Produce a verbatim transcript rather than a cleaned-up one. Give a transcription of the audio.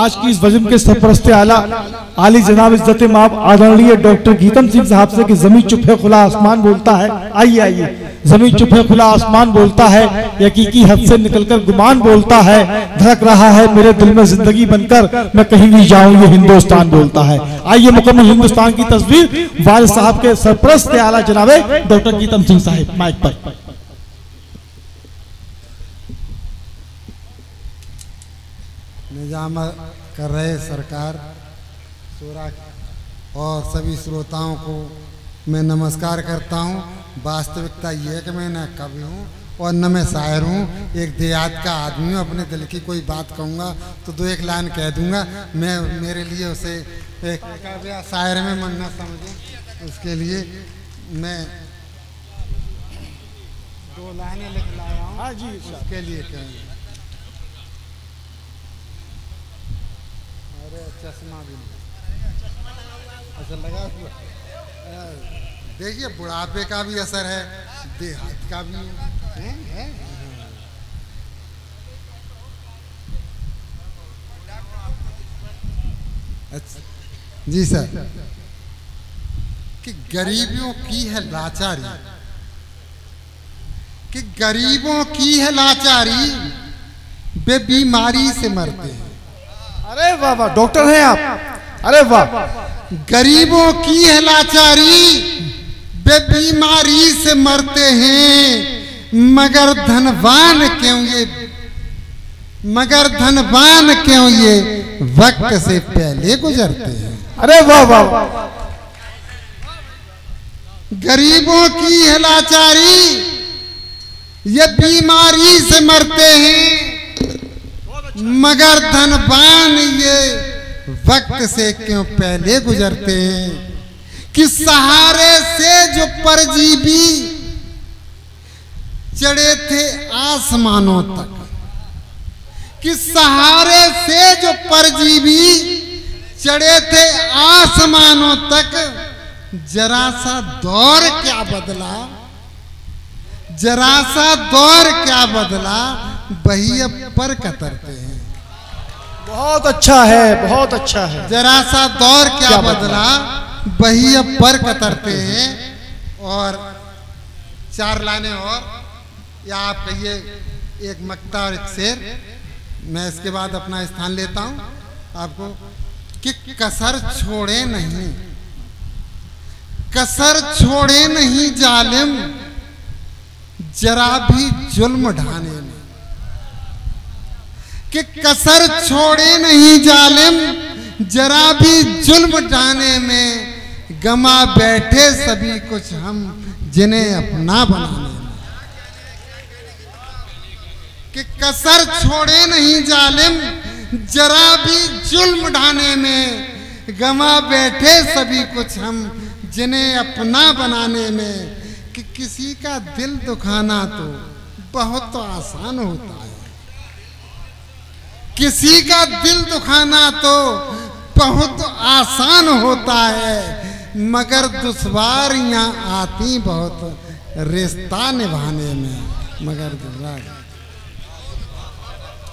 आज की इस वज़न के सरपरस्त आला आली जनाब इज्जत माब आदरणीय डॉक्टर गीतम सिंह साहब से कि जमीन चुप है खुला आसमान बोलता है। आइए आइए, जमीन चुप है खुला आसमान बोलता है, यकीकी हद से निकलकर गुमान बोलता है, धड़क रहा है मेरे दिल में जिंदगी बनकर, मैं कहीं भी जाऊं ये हिंदुस्तान बोलता है। आइए मुकम्मल हिंदुस्तान की तस्वीर वाल साहब के सरपरस्त आला जनाबे डॉक्टर गीतम सिंह साहब माइक पर। निजाम कर रहे सरकार और सभी श्रोताओं को मैं नमस्कार करता हूँ। वास्तविकता यह है कि मैं न कवि हूँ और न मैं शायर हूँ, एक देहात का आदमी हूँ। अपने दिल की कोई बात कहूँगा तो दो एक लाइन कह दूँगा, मैं मेरे लिए उसे एक काव्य शायर में मन न समझूँ, उसके लिए मैं दो लाइनें लिख लाया हूँ। हाँ जी, उसके लिए कहूँगा अरे चश्मा भी अच्छा लगा हुआ। देखिए बुढ़ापे का भी असर है, देहात का भी है, है? अच्छा जी सर, कि गरीबों की है लाचारी, कि गरीबों की है लाचारी, वे बीमारी से मरते हैं। अरे वाह वाह, डॉक्टर हैं आप, अरे वाह। गरीबों की है लाचारी, वे बीमारी से मरते हैं, मगर धनवान क्यों ये, मगर धनवान क्यों ये वक्त से पहले गुजरते हैं। अरे वाह वाह। गरीबों की है लाचारी, ये बीमारी से मरते हैं, मगर धनवान ये वक्त से क्यों पहले गुजरते हैं। कि सहारे से जो परजीवी चढ़े थे आसमानों तक, कि सहारे से जो परजीवी चढ़े थे आसमानों तक, जरा सा दौर क्या बदला, जरा सा दौर क्या बदला, वही अब पर कतरते हैं। बहुत अच्छा है, बहुत अच्छा है। जरा सा दौर क्या, क्या बदला, वही अब पर कतरते हैं। और चार लाने और, या आप कहिए एक मक्ता और एक शेर, मैं इसके बाद अपना स्थान लेता हूं आपको। कि कसर छोड़े नहीं, कसर छोड़े नहीं जालिम, जरा भी जुल्म ढाने में। कि कसर छोड़े नहीं जालिम, जरा भी जुल्म ढाने में, गमा बैठे सभी कुछ हम जिन्हें अपना बनाने में। कि कसर छोड़े नहीं जालिम, जरा भी जुल्म ढाने में, गमा बैठे सभी कुछ हम जिन्हें अपना बनाने में। कि किसी का दिल दुखाना तो बहुत तो आसान होता है, किसी का दिल दुखाना तो बहुत आसान होता है, मगर दुश्वारियां आती बहुत रिश्ता निभाने में, मगर दुश्वार